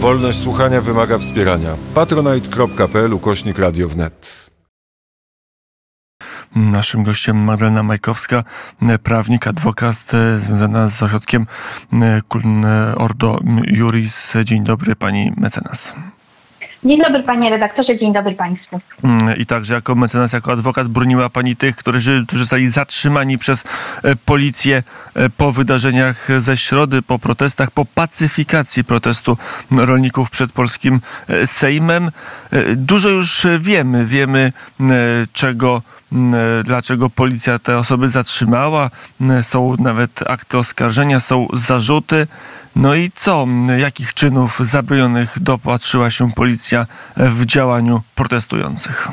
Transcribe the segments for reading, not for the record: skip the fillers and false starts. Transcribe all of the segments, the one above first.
Wolność słuchania wymaga wspierania. patronite.pl/radiownet. Naszym gościem Magdalena Majkowska, prawnik, adwokat związana z ośrodkiem Ordo Juris. Dzień dobry, pani mecenas. Dzień dobry, panie redaktorze, dzień dobry państwu. I także jako mecenas, jako adwokat broniła pani tych, którzy zostali zatrzymani przez policję po wydarzeniach ze środy, po protestach, po pacyfikacji protestu rolników przed polskim Sejmem. Dużo już wiemy, dlaczego policja te osoby zatrzymała. Są nawet akty oskarżenia, są zarzuty. No i co? Jakich czynów zabronionych dopatrzyła się policja w działaniu protestujących?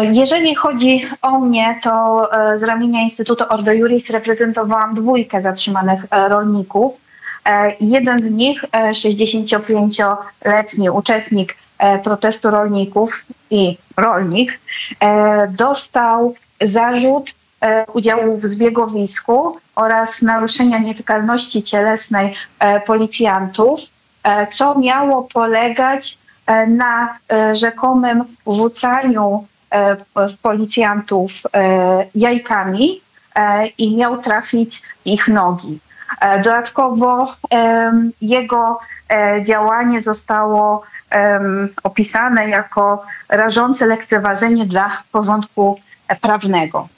Jeżeli chodzi o mnie, to z ramienia Instytutu Ordo Juris reprezentowałam 2 zatrzymanych rolników. Jeden z nich, 65-letni uczestnik protestu rolników i rolnik, dostał zarzut udziału w zbiegowisku oraz naruszenia nietykalności cielesnej policjantów, co miało polegać na rzekomym rzucaniu policjantów jajkami i miał trafić ich nogi. Dodatkowo jego działanie zostało opisane jako rażące lekceważenie dla porządku prawnego.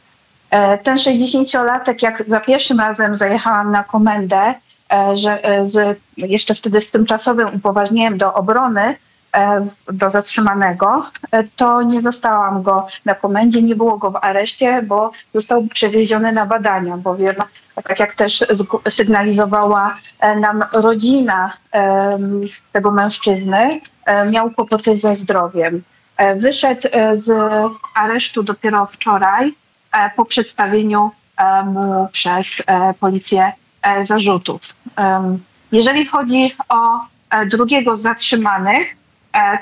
Ten 60-latek, jak za pierwszym razem zajechałam na komendę, jeszcze wtedy z tymczasowym upoważnieniem do obrony, do zatrzymanego, to nie zastałam go na komendzie, nie było go w areszcie, bo został przewieziony na badania, bowiem, tak jak też sygnalizowała nam rodzina tego mężczyzny, miał kłopoty ze zdrowiem. Wyszedł z aresztu dopiero wczoraj, po przedstawieniu mu przez policję zarzutów. Jeżeli chodzi o drugiego z zatrzymanych,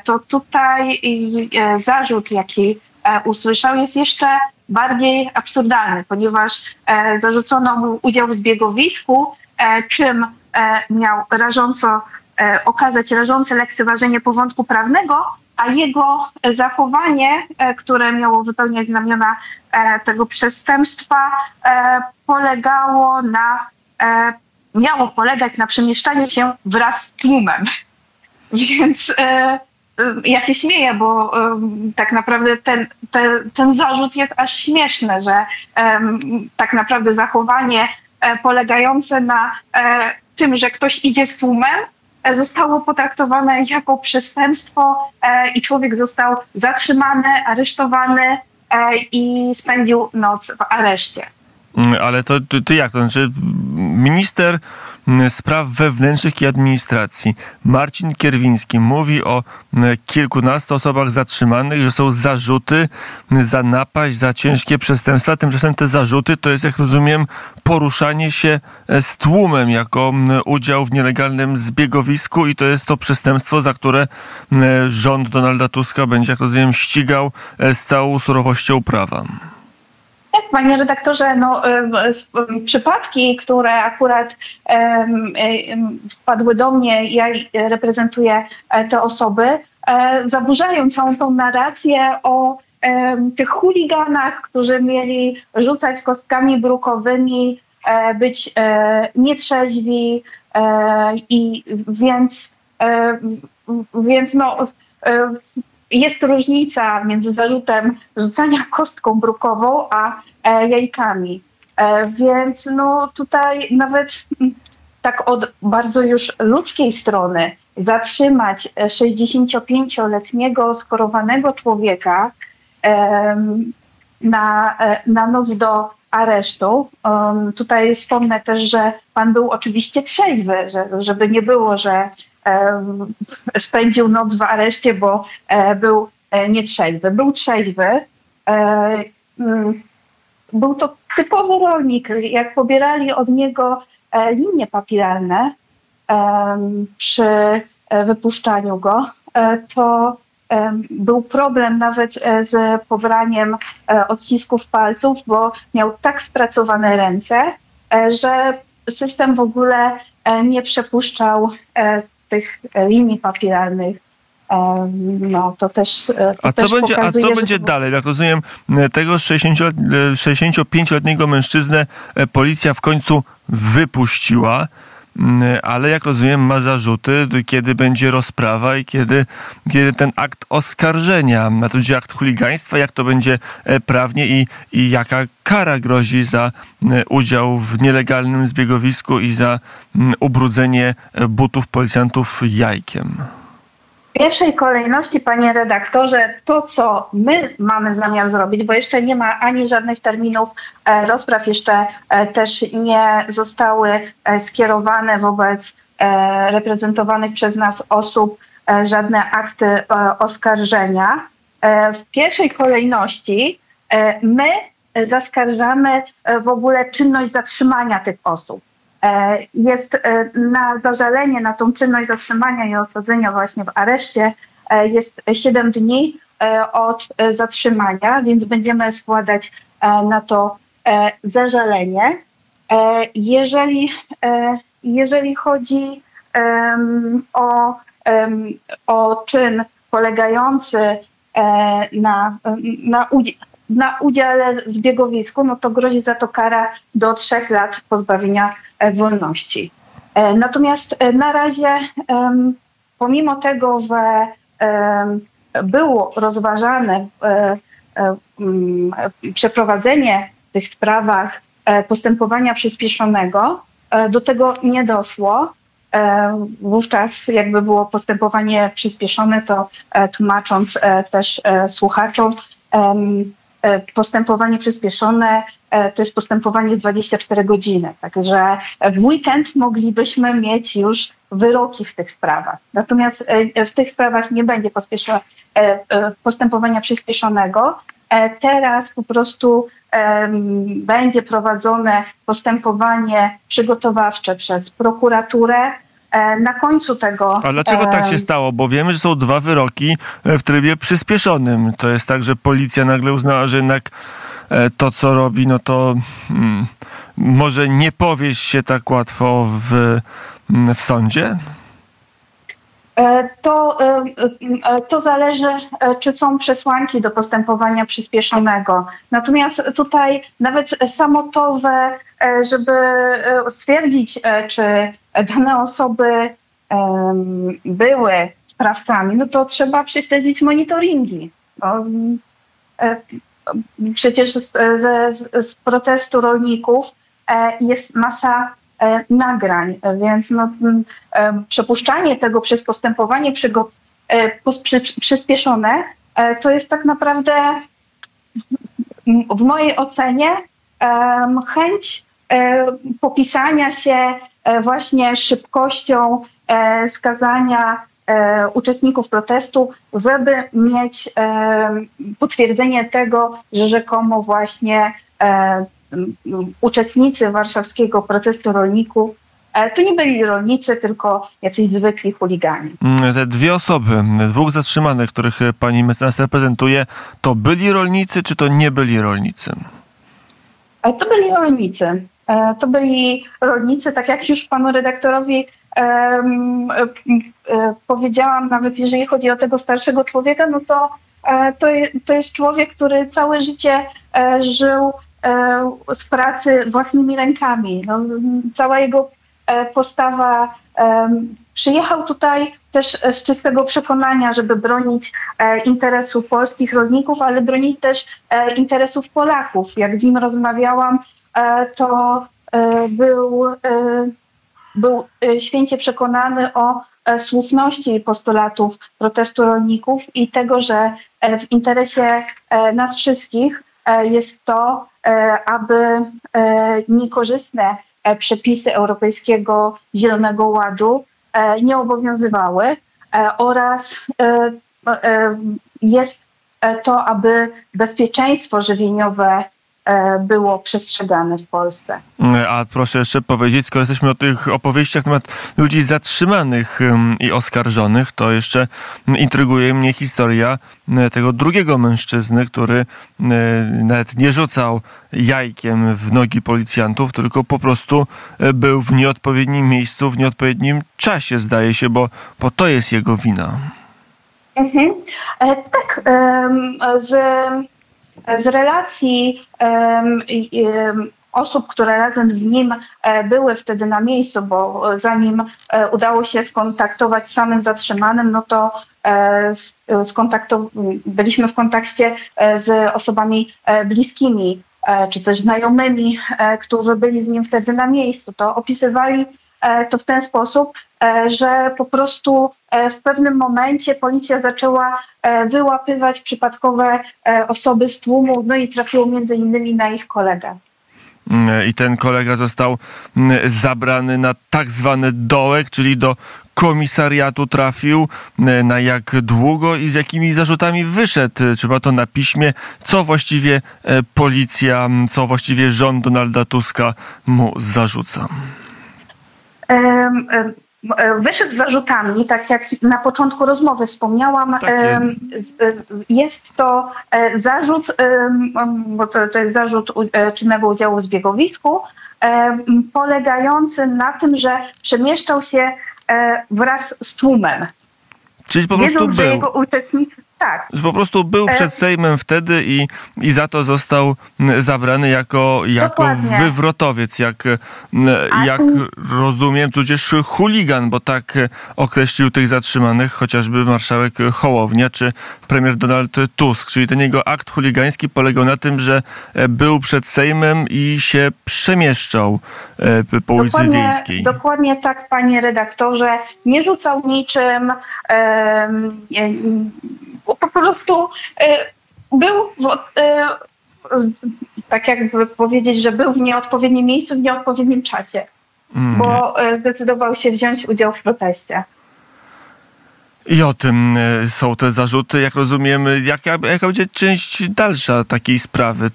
to tutaj zarzut, jaki usłyszał, jest jeszcze bardziej absurdalny, ponieważ zarzucono mu udział w zbiegowisku, czym miał okazać rażące lekceważenie porządku prawnego, a jego zachowanie, które miało wypełniać znamiona tego przestępstwa, miało polegać na przemieszczaniu się wraz z tłumem. Więc ja się śmieję, bo tak naprawdę ten zarzut jest aż śmieszny, że tak naprawdę zachowanie polegające na tym, że ktoś idzie z tłumem, zostało potraktowane jako przestępstwo i człowiek został zatrzymany, aresztowany i spędził noc w areszcie. Ale to jak to? Znaczy, minister spraw wewnętrznych i administracji Marcin Kierwiński mówi o kilkunastu osobach zatrzymanych, że są zarzuty za napaść, za ciężkie przestępstwa. Tymczasem te zarzuty to jest, jak rozumiem, poruszanie się z tłumem jako udział w nielegalnym zbiegowisku i to jest to przestępstwo, za które rząd Donalda Tuska będzie, jak rozumiem, ścigał z całą surowością prawa. Tak, panie redaktorze, przypadki, które akurat wpadły do mnie, ja reprezentuję te osoby, zaburzają całą tą narrację o tych chuliganach, którzy mieli rzucać kostkami brukowymi, być nietrzeźwi i jest różnica między zarzutem rzucania kostką brukową a jajkami. Więc tutaj nawet tak od bardzo już ludzkiej strony zatrzymać 65-letniego schorowanego człowieka na noc do aresztu. Tutaj wspomnę też, że pan był oczywiście trzeźwy, żeby nie było, że spędził noc w areszcie, bo był nietrzeźwy. Był trzeźwy. Był to typowy rolnik. Jak pobierali od niego linie papilarne przy wypuszczaniu go, to był problem nawet z pobraniem odcisków palców, bo miał tak spracowane ręce, że system w ogóle nie przepuszczał tych linii papilarnych. No, to też, pokazuje, a co będzie dalej? Jak rozumiem, tego 65-letniego mężczyznę policja w końcu wypuściła, ale jak rozumiem ma zarzuty, kiedy będzie rozprawa i kiedy ten akt oskarżenia, na to będzie akt chuligaństwa, jak to będzie prawnie i jaka kara grozi za udział w nielegalnym zbiegowisku i za ubrudzenie butów policjantów jajkiem. W pierwszej kolejności, panie redaktorze, to co my mamy zamiar zrobić, bo jeszcze nie ma ani żadnych terminów rozpraw, jeszcze też nie zostały skierowane wobec reprezentowanych przez nas osób żadne akty oskarżenia. W pierwszej kolejności my zaskarżamy w ogóle czynność zatrzymania tych osób. Jest na zażalenie na tą czynność zatrzymania i osadzenia właśnie w areszcie jest 7 dni od zatrzymania, więc będziemy składać na to zażalenie. Jeżeli chodzi o czyn polegający na udziale w zbiegowisku, no to grozi za to kara do 3 lat pozbawienia wolności. Natomiast na razie, pomimo tego, że było rozważane przeprowadzenie w tych sprawach postępowania przyspieszonego, do tego nie doszło. Wówczas jakby było postępowanie przyspieszone, to tłumacząc też słuchaczom, postępowanie przyspieszone to jest postępowanie 24 godziny. Także w weekend moglibyśmy mieć już wyroki w tych sprawach. Natomiast w tych sprawach nie będzie postępowania przyspieszonego. Teraz po prostu będzie prowadzone postępowanie przygotowawcze przez prokuraturę. Na końcu tego... A dlaczego tak się stało? Bo wiemy, że są 2 wyroki w trybie przyspieszonym. To jest tak, że policja nagle uznała, że jednak to, co robi, no to może nie powieść się tak łatwo w sądzie? To zależy, czy są przesłanki do postępowania przyspieszonego. Natomiast tutaj nawet samo to, żeby stwierdzić, czy dane osoby były sprawcami, no to trzeba prześledzić monitoringi. Przecież z protestu rolników jest masa nagrań, więc no, przepuszczanie tego przez postępowanie przyspieszone to jest tak naprawdę w mojej ocenie chęć popisania się właśnie szybkością skazania uczestników protestu, żeby mieć potwierdzenie tego, że rzekomo właśnie uczestnicy warszawskiego protestu rolników to nie byli rolnicy, tylko jacyś zwykli chuligani. Te 2 osoby, 2 zatrzymanych, których pani mecenas reprezentuje, to byli rolnicy, czy to nie byli rolnicy? To byli rolnicy. To byli rolnicy, tak jak już panu redaktorowi powiedziałam, nawet jeżeli chodzi o tego starszego człowieka, no to jest człowiek, który całe życie żył z pracy własnymi rękami. No, cała jego postawa, przyjechał tutaj też z czystego przekonania, żeby bronić interesów polskich rolników, ale bronić też interesów Polaków. Jak z nim rozmawiałam, to był święcie przekonany o słuszności postulatów protestu rolników i tego, że w interesie nas wszystkich jest to, aby niekorzystne przepisy Europejskiego Zielonego Ładu nie obowiązywały oraz jest to, aby bezpieczeństwo żywieniowe było przestrzegane w Polsce. A proszę jeszcze powiedzieć, skoro jesteśmy o tych opowieściach na temat ludzi zatrzymanych i oskarżonych, to jeszcze intryguje mnie historia tego drugiego mężczyzny, który nawet nie rzucał jajkiem w nogi policjantów, tylko po prostu był w nieodpowiednim miejscu, w nieodpowiednim czasie, zdaje się, bo to jest jego wina. Mhm. Tak, z relacji osób, które razem z nim były wtedy na miejscu, bo zanim udało się skontaktować z samym zatrzymanym, no to byliśmy w kontakcie z osobami bliskimi czy też znajomymi, którzy byli z nim wtedy na miejscu. To opisywali to w ten sposób, że po prostu w pewnym momencie policja zaczęła wyłapywać przypadkowe osoby z tłumu, no i trafiło między innymi na ich kolegę. I ten kolega został zabrany na tak zwany dołek, czyli do komisariatu trafił. Na jak długo i z jakimi zarzutami wyszedł? Trzeba to na piśmie. Co właściwie policja, co właściwie rząd Donalda Tuska mu zarzuca? Wyszedł z zarzutami, tak jak na początku rozmowy wspomniałam, jest to zarzut, bo to jest zarzut czynnego udziału w zbiegowisku, polegający na tym, że przemieszczał się wraz z tłumem. Czyli po prostu był przed Sejmem wtedy i za to został zabrany jako wywrotowiec, jak rozumiem, tudzież chuligan, bo tak określił tych zatrzymanych chociażby marszałek Hołownia czy premier Donald Tusk. Czyli ten jego akt chuligański polegał na tym, że był przed Sejmem i się przemieszczał po ulicy Wiejskiej. Dokładnie tak, panie redaktorze. Nie rzucał niczym. Po prostu był, tak jakby powiedzieć, że był w nieodpowiednim miejscu, w nieodpowiednim czasie, bo zdecydował się wziąć udział w proteście. I o tym są te zarzuty. Jak rozumiem, jaka będzie część dalsza takiej sprawy?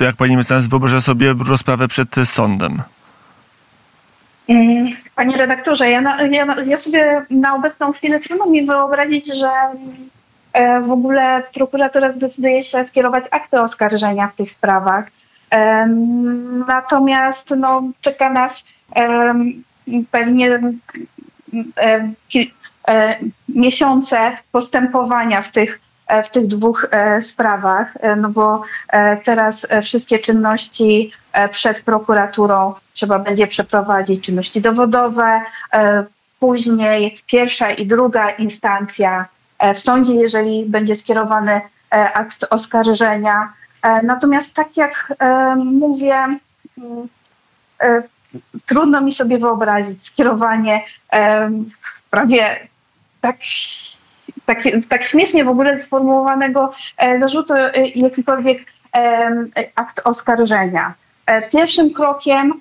Jak pani mecenas wyobraża sobie rozprawę przed sądem? Panie redaktorze, ja sobie na obecną chwilę trudno mi wyobrazić, że w ogóle prokuratura zdecyduje się skierować akty oskarżenia w tych sprawach. Natomiast no, czeka nas pewnie miesiące postępowania w tych dwóch sprawach, no bo teraz wszystkie czynności przed prokuraturą trzeba będzie przeprowadzić, czynności dowodowe, później pierwsza i druga instancja w sądzie, jeżeli będzie skierowany akt oskarżenia. Natomiast tak jak mówię, trudno mi sobie wyobrazić skierowanie w sprawie tak śmiesznie w ogóle sformułowanego zarzutu jakikolwiek akt oskarżenia. Pierwszym krokiem,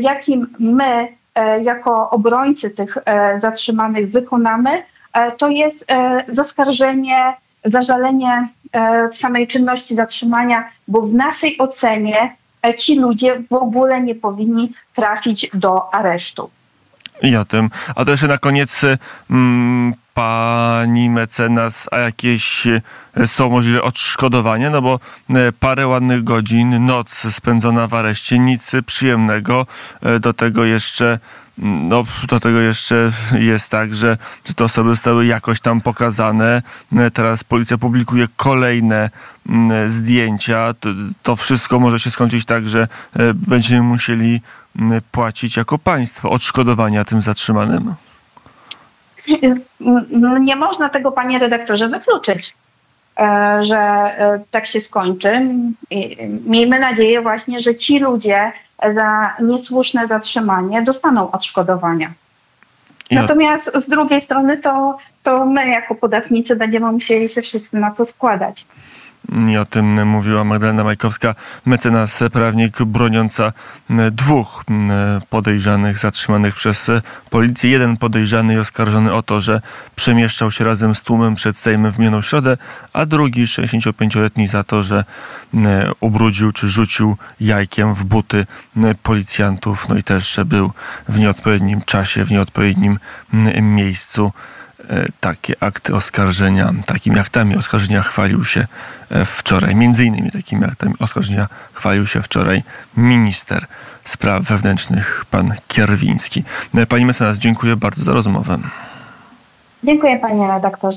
jakim my jako obrońcy tych zatrzymanych wykonamy, to jest zaskarżenie, zażalenie samej czynności zatrzymania, bo w naszej ocenie ci ludzie w ogóle nie powinni trafić do aresztu. I o tym. A to jeszcze na koniec, pani mecenas, a jakieś są możliwe odszkodowania? No bo parę ładnych godzin, noc spędzona w areszcie, nic przyjemnego. Do tego jeszcze jest tak, że te osoby zostały jakoś tam pokazane. Teraz policja publikuje kolejne zdjęcia. To wszystko może się skończyć tak, że będziemy musieli płacić jako państwo odszkodowania tym zatrzymanym. Nie można tego, panie redaktorze, wykluczyć, że tak się skończy. Miejmy nadzieję właśnie, że ci ludzie za niesłuszne zatrzymanie dostaną odszkodowania. Natomiast z drugiej strony to my jako podatnicy będziemy musieli się wszyscy na to składać. I o tym mówiła Magdalena Majkowska, mecenas prawnik broniąca dwóch podejrzanych zatrzymanych przez policję. Jeden podejrzany i oskarżony o to, że przemieszczał się razem z tłumem przed Sejmem w minioną środę, a drugi 65-letni za to, że ubrudził czy rzucił jajkiem w buty policjantów. No i też, że był w nieodpowiednim czasie, w nieodpowiednim miejscu. Takie akty oskarżenia, takimi aktami oskarżenia chwalił się wczoraj, między innymi takimi aktami oskarżenia chwalił się wczoraj minister spraw wewnętrznych, pan Kierwiński. Pani mecenas, dziękuję bardzo za rozmowę. Dziękuję, panie redaktorze.